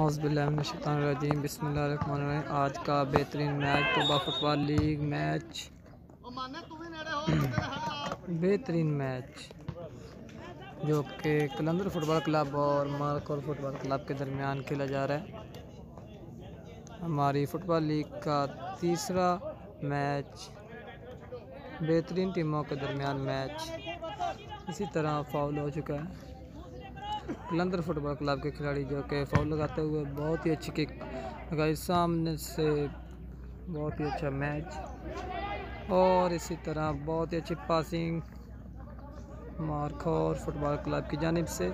औज़बिल्लाहिमिनश्शैतानिर्रजीम बिस्मिल्लाहिर्रहमानिर्रहीम। आज का बेहतरीन मैच तोबा फुटबॉल लीग मैच, बेहतरीन मैच जो कि क़लंदर फुटबॉल क्लब और मार्खोर फुटबॉल क्लब के दरमियान खेला जा रहा है। हमारी फुटबॉल लीग का तीसरा मैच, बेहतरीन टीमों के दरमियान मैच। इसी तरह फाउल हो चुका है। क़लंदर फुटबॉल क्लब के खिलाड़ी जो कि फाउल लगाते हुए बहुत ही अच्छी किक लगाई सामने से। बहुत ही अच्छा मैच और इसी तरह बहुत ही अच्छी पासिंग मार्खोर फुटबॉल क्लब की जानिब से।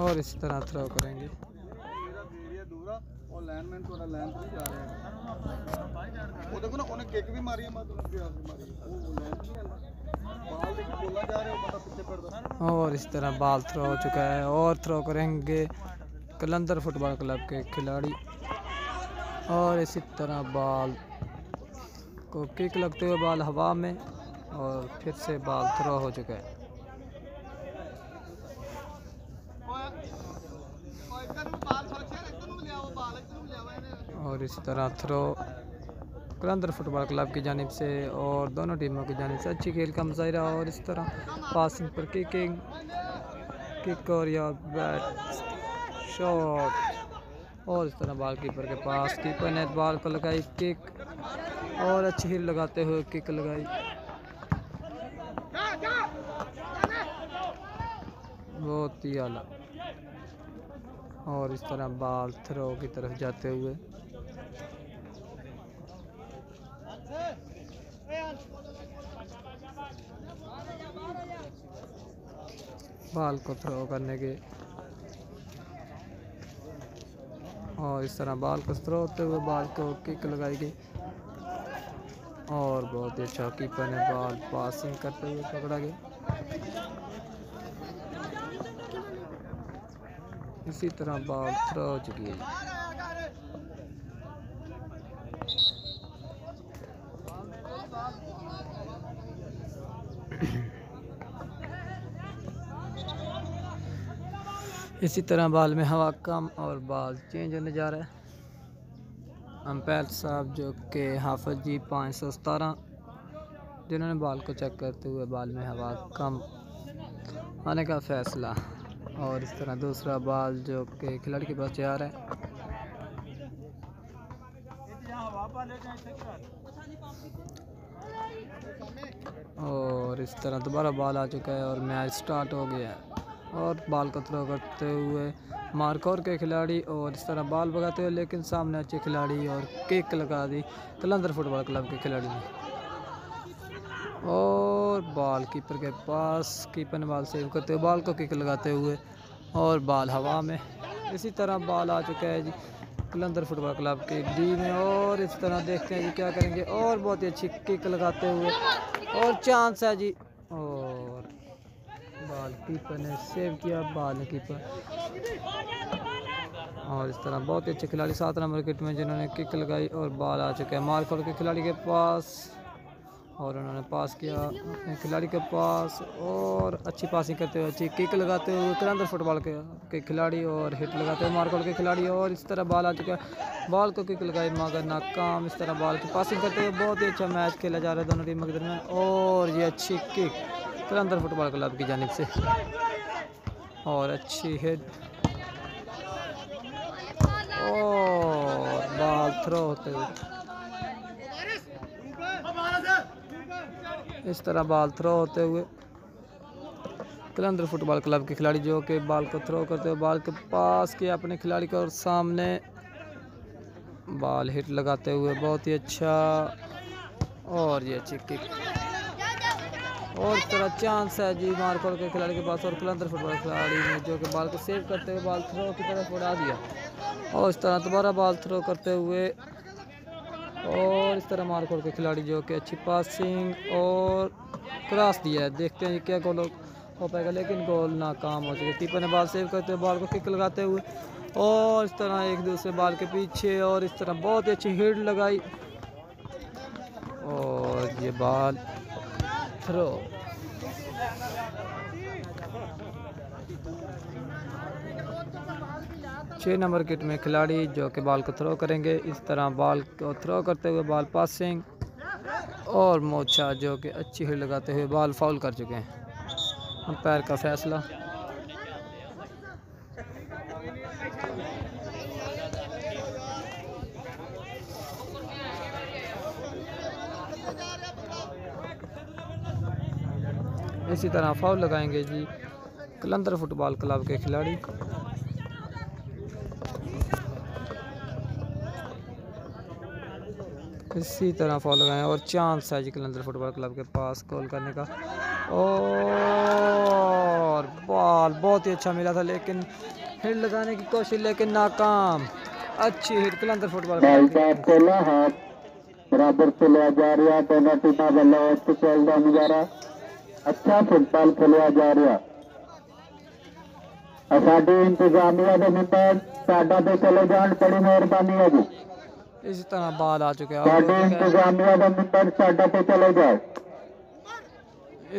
और इस तरह थ्रो करेंगे। और इस तरह बॉल थ्रो हो चुका है और थ्रो करेंगे क़लंदर फुटबॉल क्लब के खिलाड़ी। और इसी तरह बॉल को किक लगते हुए बॉल हवा में और फिर से बॉल थ्रो हो चुका है। और इस तरह थ्रो क़लंदर फुटबॉल क्लब की जानिब से और दोनों टीमों की जानिब से अच्छी खेल का मुजाहरा। और इस तरह पासिंग पर किकिंग किक और या बैट शॉट। और इस तरह बॉल कीपर के पास, कीपर ने बॉल को लगाई किक और अच्छी हिल लगाते हुए किक लगाई। बहुत ही आला। और इस तरह बॉल थ्रो की तरफ जाते हुए। बॉल को थ्रो करने के और इस तरह बॉल को थ्रो होते हुए बॉल को किक लगाई गई। और बहुत ही अच्छा कीपर ने बॉल पासिंग करते हुए पकड़ा गया। इसी तरह बॉल थ्रो हो चुकी है। इसी तरह बॉल में हवा कम और बॉल चेंज होने जा रहा है। अंपायर साहब जो के हाफिज जी 517 जिन्होंने बॉल को चेक करते हुए बॉल में हवा कम आने का फैसला। और इस तरह दूसरा बॉल जो कि खिलाड़ी के पास जा रहा है। और इस तरह दोबारा बॉल आ चुका है और मैच स्टार्ट हो गया है। और बॉल को थ्रो करते हुए मार्खोर के खिलाड़ी और इस तरह बॉल भगाते हुए, लेकिन सामने अच्छे खिलाड़ी और किक लगा दी क़लंदर फुटबॉल क्लब के खिलाड़ी ने। और बॉल कीपर के पास, कीपर ने बॉल सेव करते हुए बॉल को किक लगाते हुए और बॉल हवा में। इसी तरह बॉल आ चुका है जी क़लंदर फुटबॉल क्लब के डी में। और इस तरह देखते हैं जी क्या करेंगे। और बहुत ही अच्छी किक लगाते हुए और चांस है जी। और बॉल कीपर ने सेव किया, बॉल कीपर। और इस तरह बहुत ही अच्छे खिलाड़ी 7 नंबर किट में जिन्होंने किक लगाई। और बॉल आ चुका है मार्खोर के खिलाड़ी के पास और उन्होंने पास किया अपने खिलाड़ी के पास। और अच्छी पासिंग करते हुए अच्छी किक लगाते हुए क़लंदर फुटबॉल के खिलाड़ी और हिट लगाते हुए मार्खोर के खिलाड़ी। और इस तरह बॉल आ चुका है, बॉल को किक लगाई मगर नाकाम। इस तरह बॉल की पासिंग करते हुए बहुत ही अच्छा मैच खेला जा रहा है दोनों टीमों के दरमियान। और ये अच्छी किक क़लंदर फुटबॉल क्लब की जानिब से और अच्छी हिट और बॉल थ्रो होते हुए। इस तरह बॉल थ्रो होते हुए क़लंदर फुटबॉल क्लब के खिलाड़ी जो कि बॉल को थ्रो करते हुए बॉल के पास किया अपने खिलाड़ी को और सामने बॉल हिट लगाते हुए। बहुत ही अच्छा और ये अच्छी किक और इस तरह चांस है जी मार्खोर के खिलाड़ी के पास। और क़लंदर फुटबॉल खिलाड़ी ने जो कि बॉल को सेव करते हुए बॉल थ्रो की तरफ उड़ा दिया। और इस तरह दोबारा बॉल थ्रो करते हुए और इस तरह मार्खोर के खिलाड़ी जो कि अच्छी पासिंग और क्रॉस दिया है। देखते हैं क्या गोल हो पाएगा, लेकिन गोल नाकाम हो चुके। कीपर ने बॉल सेव करते हुए बॉल को किक लगाते हुए और इस तरह एक दूसरे बॉल के पीछे और इस तरह बहुत ही अच्छी हिट लगाई और ये बॉल थ्रो। छः नंबर किट में खिलाड़ी जो कि बॉल को थ्रो करेंगे, इस तरह बॉल को थ्रो करते हुए बॉल पासिंग और मोचा जो कि अच्छी हिट लगाते हुए बॉल फाउल कर चुके हैं। अंपायर का फैसला। इसी तरह फाउल लगाएंगे जी क़लंदर फुटबॉल क्लब के खिलाड़ी। इसी तरह फाउल लगाएं और चांस है जी क़लंदर फुटबॉल क्लब के पास गोल करने का। और बॉल बहुत ही अच्छा मिला था लेकिन हिट लगाने की कोशिश लेकिन नाकाम। अच्छी हिट क़लंदर फुटबॉल क्लब। अच्छा फुटबॉल खेलिया जा रहा। साडी इंतजामिया दे मेंबर साडा दे चले जान बड़ी मेहरबानी है जी। इस तरह बाल आ चुके हैं साडी इंतजामिया दे मेंबर साडा पे चले जाए।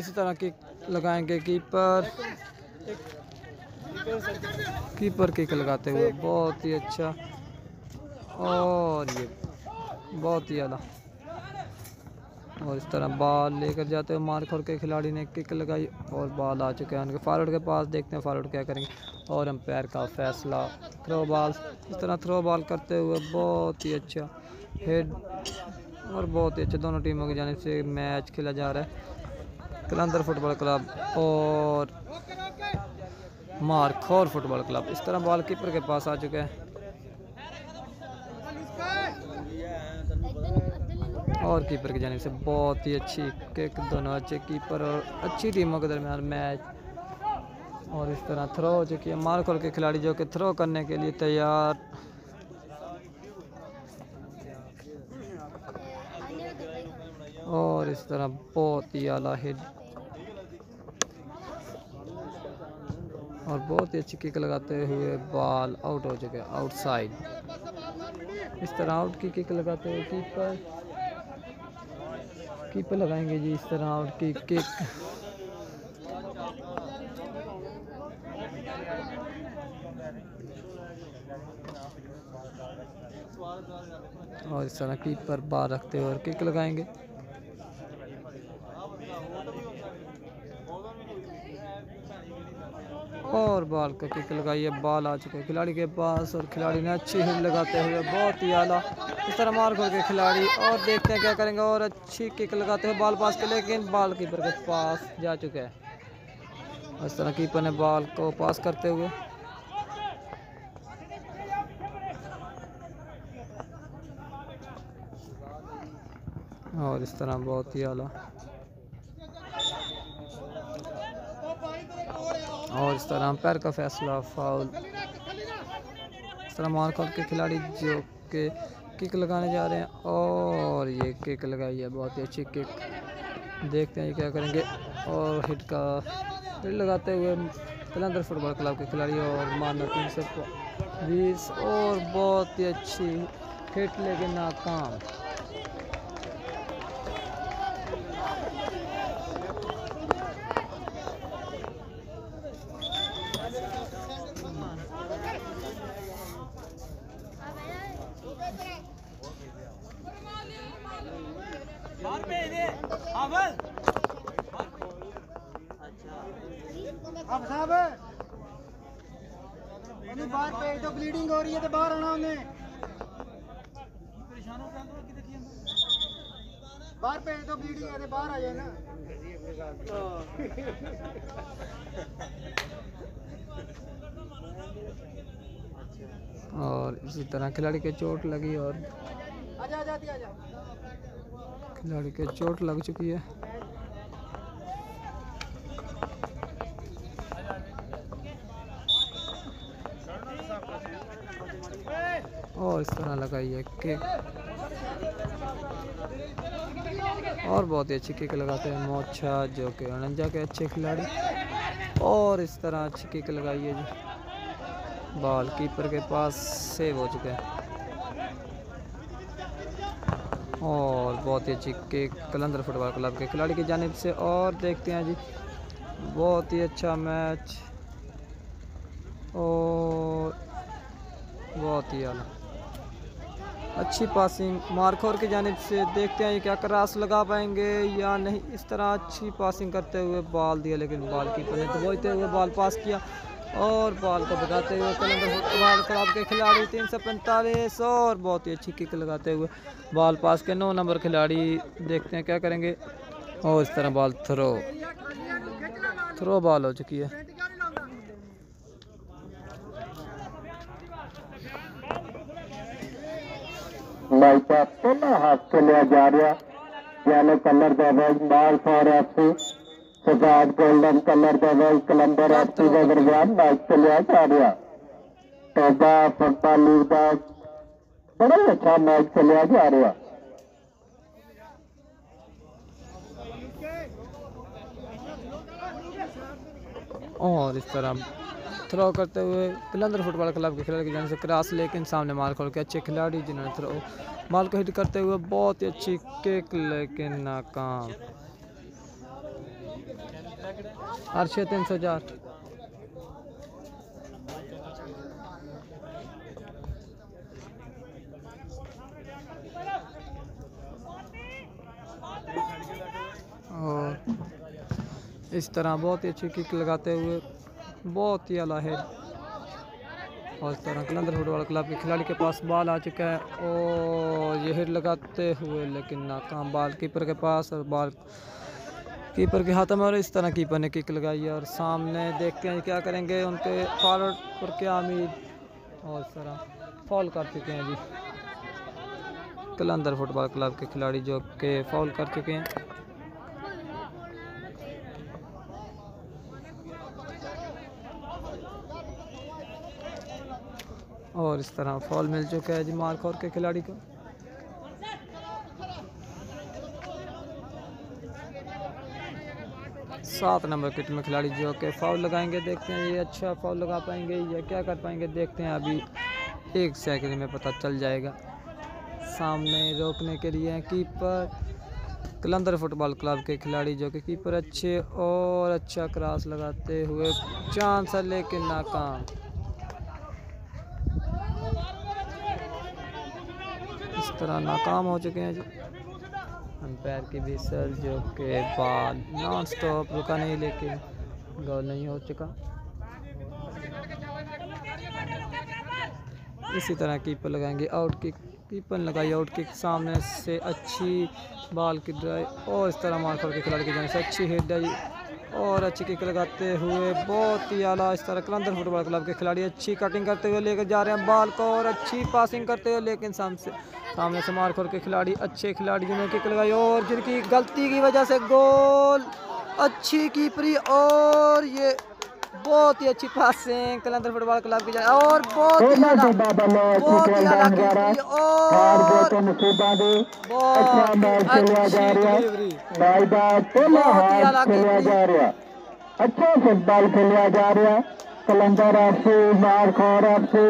इस तरह की लगाएंगे कीपर किक लगाते हुए बहुत ही अच्छा और ये बहुत ही ज्यादा और इस तरह बॉल लेकर जाते हुए मार्खोर के खिलाड़ी ने किक लगाई और बॉल आ चुके हैं उनके फॉरवर्ड के पास। देखते हैं फॉरवर्ड क्या करेंगे और अंपायर का फैसला। थ्रो बॉल, इस तरह थ्रो बॉल करते हुए बहुत ही अच्छा हेड और बहुत ही अच्छा दोनों टीमों की जानिब से मैच खेला जा रहा है। क़लंदर फुटबॉल क्लब और मार्खोर फुटबॉल क्लब। इस तरह बॉल कीपर के पास आ चुके हैं और कीपर की जानिब से बहुत ही अच्छी किक। दोनों अच्छे कीपर और अच्छी टीमों के दरमियान मैच। और इस तरह थ्रो हो चुकी है मार्खोर के खिलाड़ी जो कि थ्रो करने के लिए तैयार। और इस तरह बहुत ही आला हिट और बहुत ही अच्छी किक लगाते हुए बॉल आउट हो चुके आउटसाइड। इस तरह आउट की किक लगाते हुए कीपर लगाएंगे जी। इस तरह आउट की किक और इस तरह कीपर बाहर रखते हुए और किक लगाएंगे। और बॉल का किक लगाइए। बॉल आ चुके खिलाड़ी के पास और खिलाड़ी ने अच्छी हिट लगाते हुए बहुत ही आला। इस तरह मार्खोर के खिलाड़ी और देखते हैं क्या करेंगे और अच्छी किक लगाते हुए बॉल पास के लेकिन बॉल कीपर के पास जा चुके हैं। इस तरह कीपर ने बॉल को पास करते हुए और इस तरह बहुत ही आला और इस तरह अंपायर का फैसला फाउल। इस तरह मार्खोर के खिलाड़ी जो के किक लगाने जा रहे हैं और ये किक लगाई है बहुत ही अच्छी किक। देखते हैं ये क्या करेंगे और हिट का हिट लगाते हुए क़लंदर फुटबॉल क्लब के खिलाड़ी और मारना 320 और बहुत ही अच्छी हिट लेकिन नाकाम। ब्लीडिंग हो रही है तो बाहर आना उन्हें। बाहर पे तो ब्लीडिंग है तो बाहर आ जाए ना। और इसी तरह खिलाड़ी के चोट लगी और खिलाड़ी के चोट लग चुकी है। और इस तरह लगाई है किक और बहुत ही अच्छी किक लगाते हैं मोचा जो कि 49 के अच्छे खिलाड़ी। और इस तरह अच्छी किक लगाई है जी। बॉल कीपर के पास सेव हो चुका है। और बहुत ही अच्छी किक क़लंदर फुटबॉल क्लब के खिलाड़ी की जानिब से। और देखते हैं जी, बहुत ही अच्छा मैच और बहुत ही अच्छी पासिंग मार्खोर की जानिब से। देखते हैं ये क्या क्रॉस लगा पाएंगे या नहीं। इस तरह अच्छी पासिंग करते हुए बॉल दिया, लेकिन बॉल कीपर ने दबोचते हुए बॉल पास किया और बॉल को भगाते हुए क़लंदर फुटबॉल क्लब के खिलाड़ी 345। और बहुत ही अच्छी किक लगाते हुए बॉल पास के 9 नंबर खिलाड़ी। देखते हैं क्या करेंगे। और इस तरह बॉल थ्रो बॉल हो चुकी है। हाथ से लिया जा रहा यानी कलर दवाज मार्खोर सजाद गोल्डन कलर दवाज क़लंदर एफसी के दरमियान मैच से लिया जा रहा। टोबा फुटबॉल लीग का बड़ा अच्छा मैच से लिया जा रहा। और इस तरह थ्रो करते हुए क़लंदर फुटबॉल क्लब के खिलाड़ी की जाने से क्रॉस, लेकिन सामने मार्खोर के अच्छे खिलाड़ी जिन्होंने थ्रो बॉल को हिट करते हुए बहुत ही अच्छी किक, लेकिन नाकाम। अर्शद 304। और इस तरह बहुत ही अच्छी किक लगाते हुए बहुत ही आला है। और इस तरह क़लंदर फुटबॉल क्लब के खिलाड़ी के पास बॉल आ चुका है और ये हिट लगाते हुए, लेकिन नाकाम। बॉल कीपर के पास और बॉल कीपर के हाथ में। और इस तरह कीपर ने किक लगाई है। और सामने देखते हैं क्या करेंगे उनके फॉरवर्ड पर क्या उम्मीद। और इस तरह फॉल कर चुके हैं जी क़लंदर फुटबॉल क्लब के खिलाड़ी, जो के फॉल कर चुके हैं। और इस तरह फॉल मिल चुका है जी मार्खोर के खिलाड़ी को। सात नंबर किट में खिलाड़ी जो के फाउल लगाएंगे। देखते हैं ये अच्छा फाउल लगा पाएंगे या क्या कर पाएंगे। देखते हैं अभी 1 सेकंड में पता चल जाएगा। सामने रोकने के लिए कीपर क़लंदर फुटबॉल क्लब के खिलाड़ी, जो कि कीपर अच्छे और अच्छा क्रॉस लगाते हुए चांस है, लेकिन नाकाम। इस तरह नाकाम हो चुके हैं जी। अंपायर की विसल, जो के बाद नॉन स्टॉप रुका नहीं, लेकिन गोल नहीं हो चुका। इसी तरह कीपर लगाएंगे आउट किक। कीपर लगाई आउट किक, सामने से अच्छी बॉल की ड्राइव। और इस तरह मार्खोर के खिलाड़ी की जाने से अच्छी हिट आई और अच्छी किक लगाते हुए बहुत ही आला। इस तरह क़लंदर फुटबॉल क्लब के खिलाड़ी अच्छी कटिंग करते हुए लेकर जा रहे हैं बॉल को और अच्छी पासिंग करते हुए, लेकिन सामने से मार्खोर के खिलाड़ी अच्छे खिलाड़ी जिन्होंने किक लगाई और जिनकी गलती की वजह से गोल। अच्छी कीपरी और ये बहुत ही अच्छी पासिंग क़लंदर फुटबॉल क्लब की जाए। और अच्छा फुटबॉल खेला जा रहा है क़लंदर एफसी मार्खोर एफसी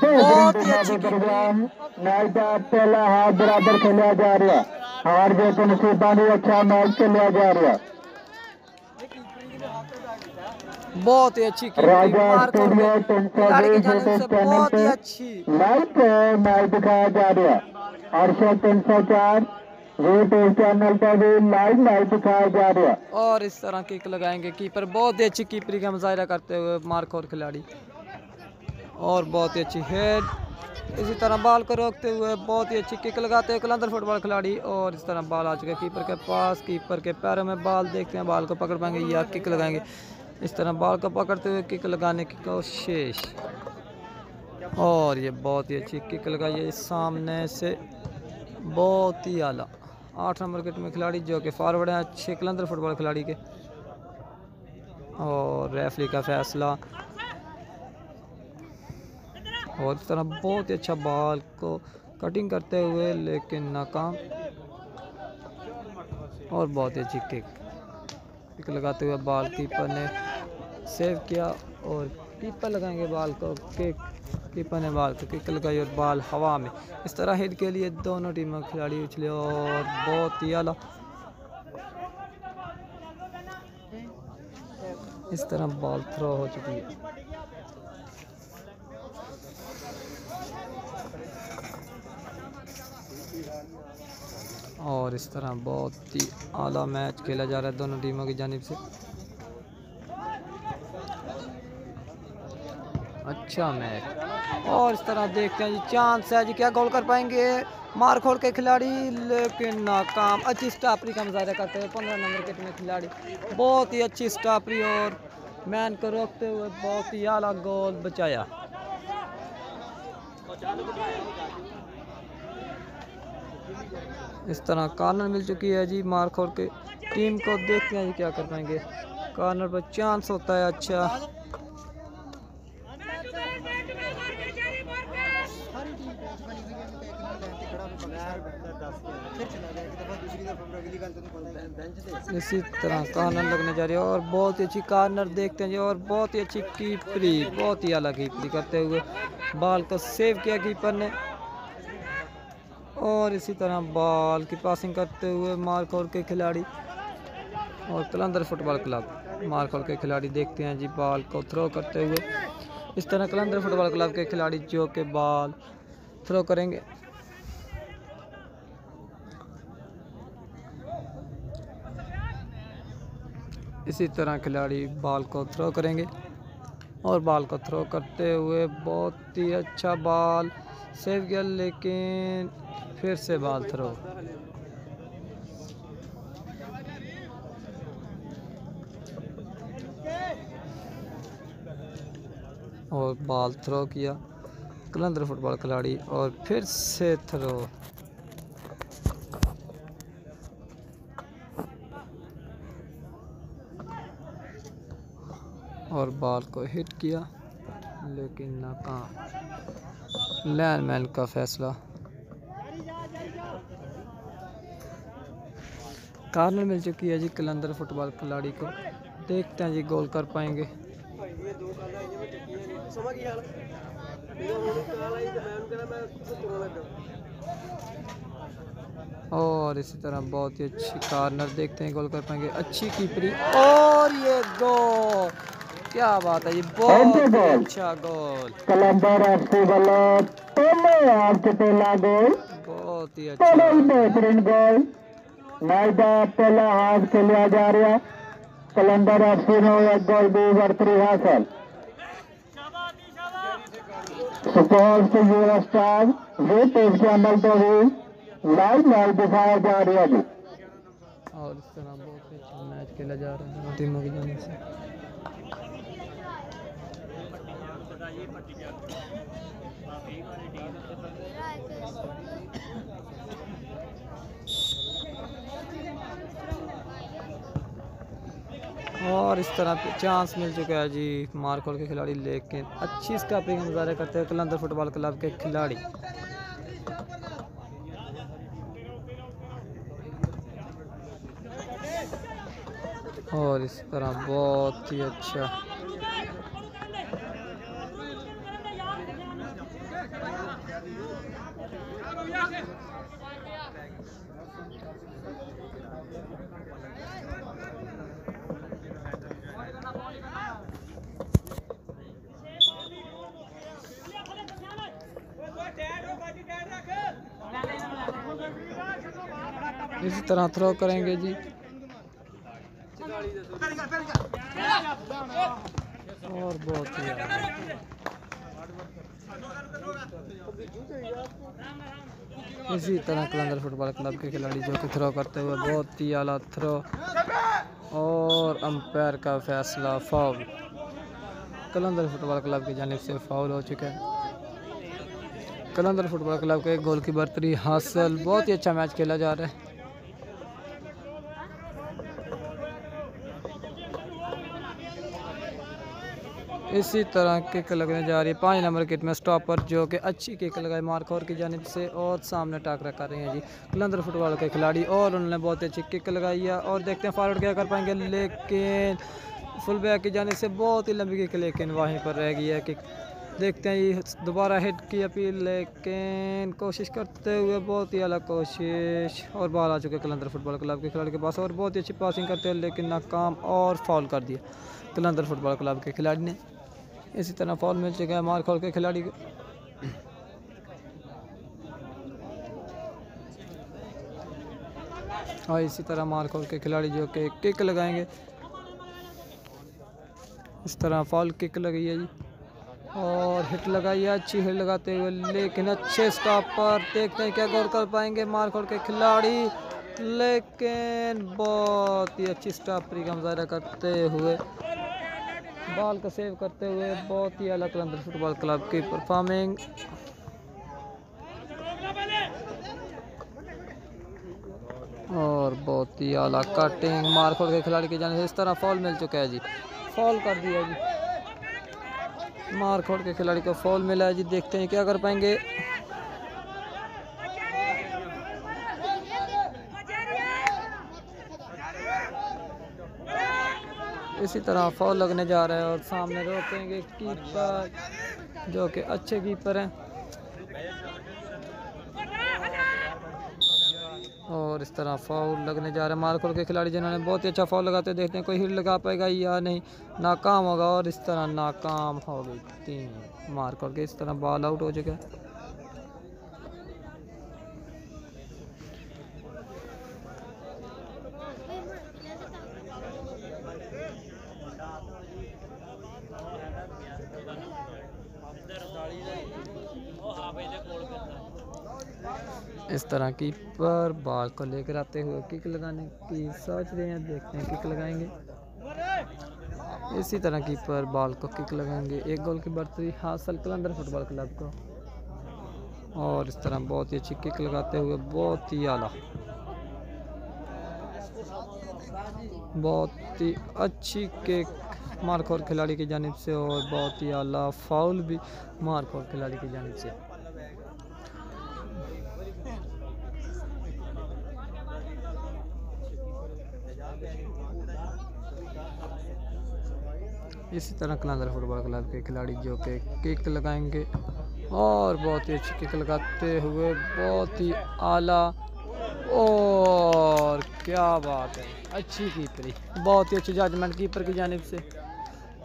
के दरमियान। मैच का पहला हाफ बराबर खेला जा रहा है। हार जीत तो नसीबा नहीं, अच्छा मैच खेला जा रहा है। बहुत ही अच्छी लाइव मैच दिखाया जा रहा है। अर्शद 304 यूट्यूब चैनल पर भी लाइव मैच दिखाया जा रहा है। और इस तरह किक लगाएंगे कीपर। बहुत ही अच्छी कीपरी का मुजाहिरा करते हुए मार्खोर खिलाड़ी और बहुत ही अच्छी हेड। इसी तरह बॉल को रोकते हुए बहुत ही अच्छी किक लगाते हुए क़लंदर फुटबॉल खिलाड़ी। और इस तरह बॉल आ चुका है कीपर के पास। कीपर के पैरों में बॉल। देखते हैं बॉल को पकड़ पाएंगे या किक लगाएंगे। इस तरह बॉल को पकड़ते हुए किक लगाने की कोशिश और ये बहुत ही अच्छी किक लगाई है सामने से। बहुत ही आला। 8 नंबर विकेट में खिलाड़ी जो कि फॉरवर्ड हैं अच्छे क़लंदर फुटबॉल खिलाड़ी के। और रेफरी का फैसला। और इस तरह बहुत ही अच्छा बॉल को कटिंग करते हुए, लेकिन नाकाम। और बहुत ही अच्छी किक लगाते हुए बॉल कीपर ने सेव किया और कीपर लगाएंगे बॉल को, किक, कीपर ने बॉल को किक लगाई और बॉल हवा में। इस तरह हिट के लिए दोनों टीमों के खिलाड़ी उछले और बहुत ही आला इस तरह बॉल थ्रो हो चुकी है। और इस तरह बहुत ही आला मैच खेला जा रहा है दोनों टीमों की जानिब से। अच्छा मैच, और इस तरह देखते हैं जी चांस है जी, क्या गोल कर पाएंगे मार्खोर के खिलाड़ी, लेकिन नाकाम। अच्छी स्टॉपरी का मुजाहरा करते हुए 15 नंबर के टीम खिलाड़ी, बहुत ही अच्छी स्टॉपरी और मैन को रोकते हुए बहुत ही आला गोल बचाया। इस तरह कॉर्नर मिल चुकी है जी मार्खोर के टीम को, देखते हैं जी क्या कर पाएंगे। कॉर्नर पर चांस होता है, अच्छा इसी तरह कॉर्नर लगने जा रही है और बहुत ही अच्छी कॉर्नर, देखते हैं जी और बहुत ही अच्छी कीपरी, बहुत ही आला कीपरी करते हुए बॉल को सेव किया कीपर ने। और इसी तरह बॉल की पासिंग करते हुए मार्खोर के खिलाड़ी और क़लंदर फुटबॉल क्लब मार्खोर के खिलाड़ी, देखते हैं जी बॉल को थ्रो करते हुए। इस तरह क़लंदर फुटबॉल क्लब के खिलाड़ी जो के बॉल थ्रो करेंगे। इसी तरह खिलाड़ी बॉल को थ्रो करेंगे और बॉल को थ्रो करते हुए बहुत ही अच्छा बॉल सेव किया, लेकिन फिर से बॉल थ्रो। और बॉल थ्रो किया क़लंदर फुटबॉल खिलाड़ी और फिर से थ्रो। और बॉल को हिट किया लेकिन नाकाम, लैंडमैन का फैसला। कॉर्नर मिल चुकी है जी क़लंदर फुटबॉल खिलाड़ी को, देखते हैं जी गोल कर पाएंगे। और इसी तरह बहुत ही अच्छी कॉर्नर, देखते हैं गोल कर पाएंगे। अच्छी कीपरी और ये गोल, क्या बात है, ये बहुत अच्छा गोल, बहुत ही अच्छा गोल। मैच का पहला हाफ खेलिया जा रहा है, क़लंदर एफसी ने एक गोल दो बढ़तरी हासिल। सुपौल से युवा स्टार वे पेज के अमल तो भी लाइव मैच दिखाया जा रहा है। और इस तरह बहुत अच्छा मैच खेला जा रहा है टीमों की जानिब से। और इस तरह चांस मिल चुका है जी मार्खोर के खिलाड़ी, लेकिन अच्छी स्टॉपिंग का मुजाहरा करते हैं क़लंदर फुटबॉल क्लब के खिलाड़ी। और इस तरह बहुत ही अच्छा इसी तरह थ्रो करेंगे जी। और बहुत ही इसी तरह क़लंदर फुटबॉल क्लब के खिलाड़ी जो कि थ्रो करते हुए बहुत ही आला थ्रो और अंपायर का फैसला फाउल। क़लंदर फुटबॉल क्लब की जानिब से फाउल हो चुका है। क़लंदर फुटबॉल क्लब के गोल की बढ़तरी हासिल। बहुत ही अच्छा मैच खेला जा रहा है। इसी तरह किक लगने जा रही है 5 नंबर किट में, स्टॉपर जो कि अच्छी किक लगाई मार्खोर की जानिब से और सामने टाकरा कर रहे हैं जी क़लंदर फुटबॉल के खिलाड़ी और उन्होंने बहुत अच्छी किक लगाई है। और देखते हैं फॉरवर्ड क्या कर पाएंगे, लेकिन फुल बैक की जाने से बहुत ही लंबी किक लेकिन वहीं पर रह गई है कि देखते हैं ये दोबारा हिट की अपील लेकिन कोशिश करते हुए बहुत ही अलग कोशिश और बाहर आ चुके क़लंदर फुटबॉल क्लब के खिलाड़ी के पास और बहुत ही अच्छी पासिंग करते हैं लेकिन नाकाम और फाउल कर दिया क़लंदर फुटबॉल क्लब के खिलाड़ी ने। इसी तरह फाउल मिल चुका है मार्खोर के खिलाड़ी को। और इसी तरह मार्खोर के खिलाड़ी जो कि किक लगाएंगे, इस तरह फाउल किक लगी है जी और हिट लगाई है, अच्छी हिट लगाते हुए लेकिन अच्छे स्टॉप पर। देखते हैं क्या गोल कर पाएंगे मार्खोर के खिलाड़ी लेकिन बहुत ही अच्छी स्टॉपरी का मुजाहरा करते हुए बॉल का सेव करते हुए बहुत ही अलग क़लंदर फुटबॉल क्लब की परफॉर्मिंग। और बहुत ही आला कटिंग मार्खोर के खिलाड़ी की जाने से इस तरह फॉल मिल चुका है जी, फॉल कर दिया जी, मार्खोर के खिलाड़ी को फॉल मिला है जी। देखते हैं क्या कर पाएंगे। इसी तरह फॉल लगने जा रहा है और सामने रोकेंगे कीपर जो कि अच्छे कीपर हैं और इस तरह फाउल लगने जा रहे हैं मार्खोर के खिलाड़ी जिन्होंने बहुत ही अच्छा फाउल लगाते। देखते हैं कोई हिट लगा पाएगा या नहीं, नाकाम होगा और इस तरह नाकाम हो गई टीम मार्खोर के। इस तरह बॉल आउट हो चुका है। इस तरह की पर बॉल को लेकर आते हुए किक लगाने की सोच रहे हैं। देखते हैं किक लगाएंगे, इसी तरह की पर बॉल को किक लगाएंगे। एक गोल की बढ़तरी हासिल क़लंदर फुटबॉल क्लब को। और इस तरह बहुत ही अच्छी किक लगाते हुए बहुत ही आला, बहुत ही अच्छी किक मार्खोर खिलाड़ी की जानिब से और बहुत ही आला फाउल भी मार्खोर खिलाड़ी की जानिब से। इसी तरह क़लंदर फुटबॉल क्लब के खिलाड़ी जो कि किक लगाएंगे और बहुत ही अच्छी किक लगाते हुए बहुत ही आला। और क्या बात है, अच्छी कीपरी, बहुत ही अच्छी जजमेंट कीपर की जानिब से,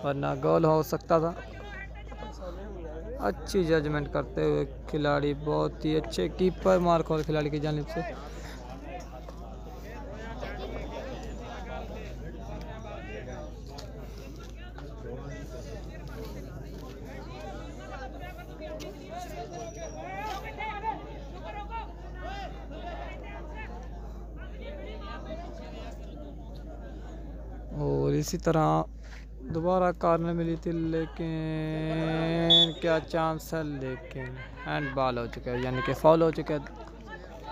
वरना गोल हो सकता था। अच्छी जजमेंट करते हुए खिलाड़ी, बहुत ही अच्छे कीपर मार्खोर खिलाड़ी की जानिब से। और इसी तरह दोबारा कार्नर मिली थी लेकिन क्या चांस है, लेकिन हैंड बॉल हो चुका है यानी कि फाउल हो चुका है।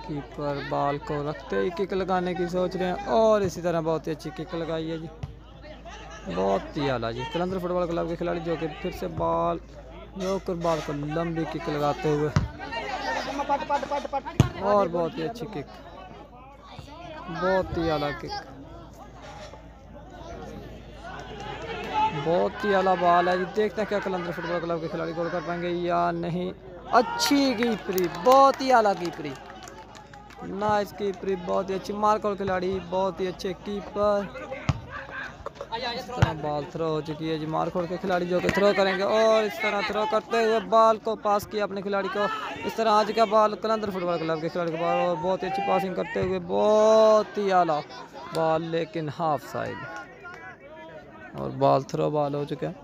कीपर बॉल को रखते ही किक लगाने की सोच रहे हैं और इसी तरह बहुत ही अच्छी किक लगाई है जी, बहुत ही आला जी। क़लंदर फुटबॉल क्लब के खिलाड़ी जो कि फिर से बॉल जोकर बॉल को लंबी किक लगाते हुए और बहुत ही अच्छी किक, बहुत ही आला किक, बहुत ही आला बॉल है जी। देखते हैं क्या क़लंदर फुटबॉल क्लब के खिलाड़ी गोल कर पाएंगे या नहीं। अच्छी कीपरी, बहुत ही आला कीपरी, नाइस कीपरी, बहुत ही अच्छी मार्खोर खिलाड़ी, बहुत ही अच्छे कीपर। इस तरह बॉल थ्रो हो चुकी है जी, मार्खोर के खिलाड़ी जो कि थ्रो करेंगे और इस तरह थ्रो करते हुए बॉल को पास किया अपने खिलाड़ी को। इस तरह आज का बॉल क़लंदर फुटबॉल क्लब के खिलाड़ी के पास और बहुत ही अच्छी पासिंग करते हुए बहुत ही आला बॉल लेकिन हाफ साइड और बॉल थ्रो बॉल हो चुका है।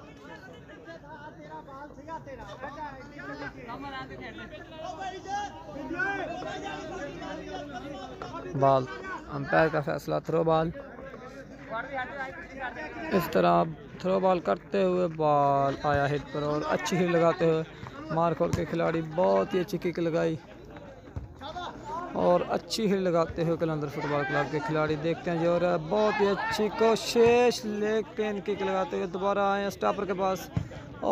बॉल अंपायर का फैसला, थ्रो बॉल। इस तरह थ्रो बॉल करते हुए बॉल आया हिट पर और अच्छी हिट लगाते हुए मार्खोर के खिलाड़ी बहुत ही अच्छी किक लगाई और अच्छी हिट लगाते हुए क़लंदर फुटबॉल क्लब के खिलाड़ी। देखते हैं जो रहा बहुत ही अच्छी कोशिश लेकिन किक लगाते हुए दोबारा आए स्टॉपर के पास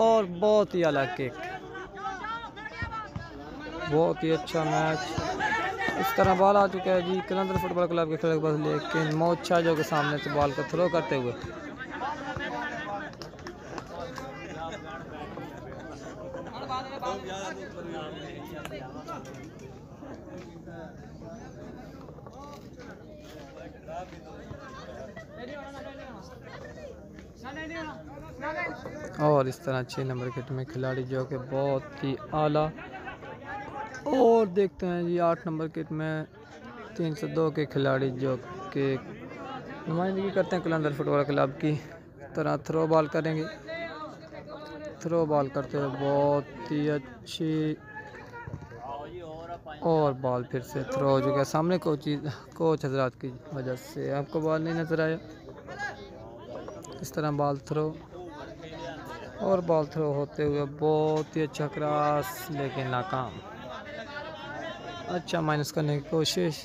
और बहुत ही आला किक, बहुत ही अच्छा मैच। इस तरह बॉल आ चुका है जी क़लंदर फुटबॉल क्लब के खिलाड़ी के पास लेकिन मोचा जो के सामने से बॉल को थ्रो करते हुए और इस तरह 6 नंबर किट में खिलाड़ी जो कि बहुत ही आला। और देखते हैं जी 8 नंबर किट में 302 के खिलाड़ी जो कि नुमाइंदगी करते हैं क़लंदर फुटबॉल क्लब की। तरह थ्रो बॉल करेंगे, थ्रो बॉल करते हुए बहुत ही अच्छी और बॉल फिर से थ्रो हो चुका है। सामने कोच हजरात की वजह से आपको बॉल नहीं नजर आया। इस तरह बॉल थ्रो और बॉल थ्रो होते हुए बहुत ही अच्छा क्रॉस लेकिन नाकाम। अच्छा माइनस करने की कोशिश,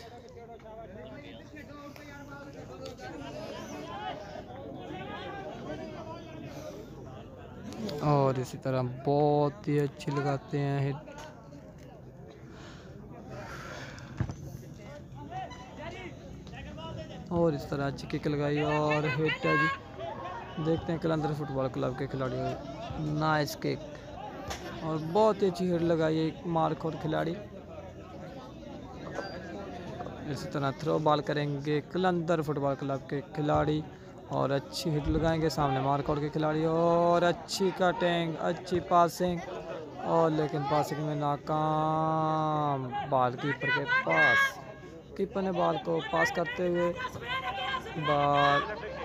और इसी तरह बहुत ही अच्छी लगाते हैं हिट। और इस तरह अच्छी किक लगाई और हिट है जी। देखते हैं क़लंदर फुटबॉल क्लब के खिलाड़ियों, नाइस किक और बहुत ही अच्छी हिट लगाई है मार्खोर खिलाड़ी। इसी तरह थ्रो बॉल करेंगे क़लंदर फुटबॉल क्लब के खिलाड़ी और अच्छी हिट लगाएंगे सामने मार्खोर के खिलाड़ी। और अच्छी कटिंग, अच्छी पासिंग और लेकिन पासिंग में नाकाम। बॉल कीपर के पास, कीपर ने बॉल को पास करते हुए बॉल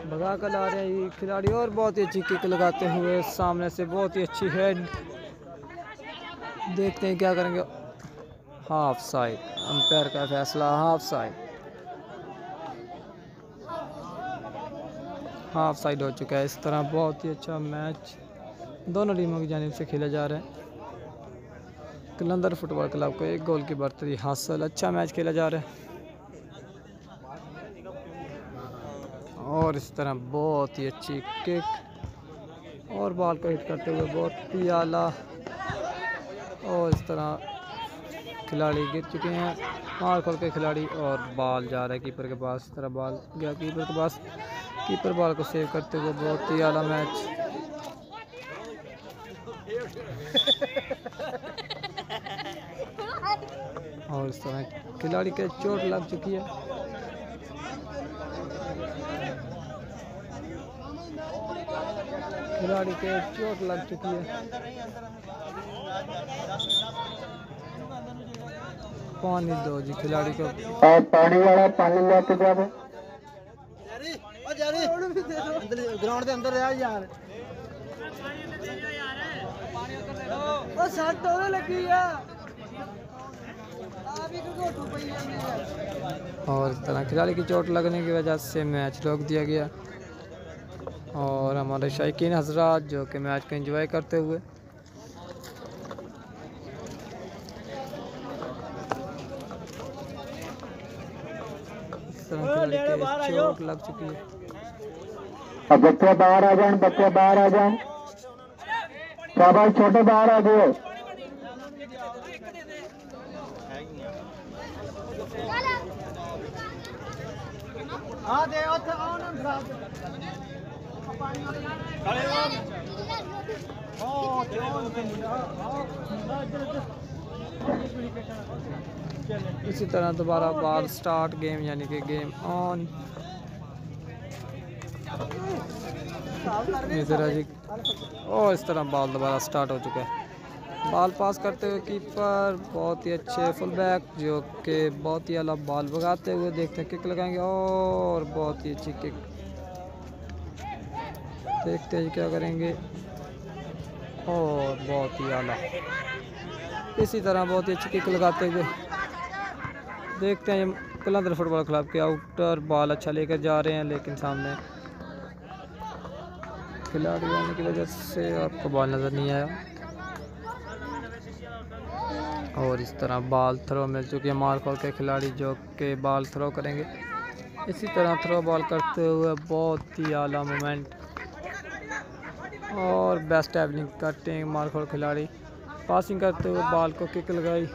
भगा कर ला रहे हैं खिलाड़ी। और बहुत ही अच्छी किक लगाते हुए सामने से बहुत ही अच्छी हेड। देखते हैं क्या करेंगे। हाफ साइड, अंपायर का फैसला, हाफ साइड, हाफ साइड हो चुका है। इस तरह बहुत ही अच्छा मैच दोनों टीमों की जानिब से खेला जा रहा है। क़लंदर फुटबॉल क्लब को 1 गोल की बढ़तरी हासिल। अच्छा मैच खेला जा रहा है। और इस तरह बहुत ही अच्छी किक और बॉल को हिट करते हुए बहुत ही आला। और इस तरह खिलाड़ी गिर चुके हैं मार्खोर के खिलाड़ी और बॉल जा रहा है कीपर के पास। इस तरह बॉल गया कीपर के पास, कीपर बॉल को सेव करते हुए बहुत ही आला मैच। और इस तरह खिलाड़ी के चोट लग चुकी है। खिलाड़ी के चोट लग चुकी है। 5-2 जी खिलाड़ी को। पानी वाला पानी लेके जाओ ग्राउंड के अंदर यार। और इस तरह खिलाड़ी की चोट लगने की वजह से मैच रोक दिया गया। और हमारे शायकीन हजरात जो कि मैच को एंजॉय करते हुए इस तरह की चोट लग चुकी है। अब बच्चे बाहर आ जाए, बच्चे बाहर आ जाए, शाबाश छोटे बाहर आ गए। इसी तरह दोबारा बाल स्टार्ट गेम यानी कि गेम ऑन। और इस तरह बॉल दोबारा स्टार्ट हो चुका है। बॉल पास करते हुए कीपर, बहुत ही अच्छे फुल बैक जो कि बहुत ही आला बॉल भगाते हुए। देखते हैं किक लगाएंगे और बहुत ही अच्छी किक। देखते हैं क्या करेंगे और बहुत ही आला। इसी तरह बहुत ही अच्छी किक लगाते हुए देखते हैं क़लंदर फुटबॉल क्लब के आउटर। बॉल अच्छा लेकर जा रहे हैं लेकिन सामने खिलाड़ी आने की वजह से आपको बॉल नज़र नहीं आया। और इस तरह बॉल थ्रो मिल चुकी है मार्खोर के खिलाड़ी जो कि बॉल थ्रो करेंगे। इसी तरह थ्रो बॉल करते हुए बहुत ही आला मोमेंट और बेस्ट टैकलिंग करते हैं मार्खोर खिलाड़ी। पासिंग करते हुए बॉल को किक लगाई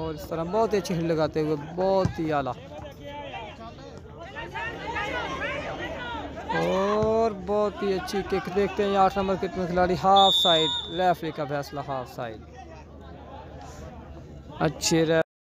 और इस तरह बहुत ही अच्छी हिट लगाते हुए बहुत ही आला। और बहुत ही अच्छी किक। देखते हैं 8 नंबर किट में खिलाड़ी, हाफ साइड, रेफरी का फैसला, हाफ साइड। अच्छे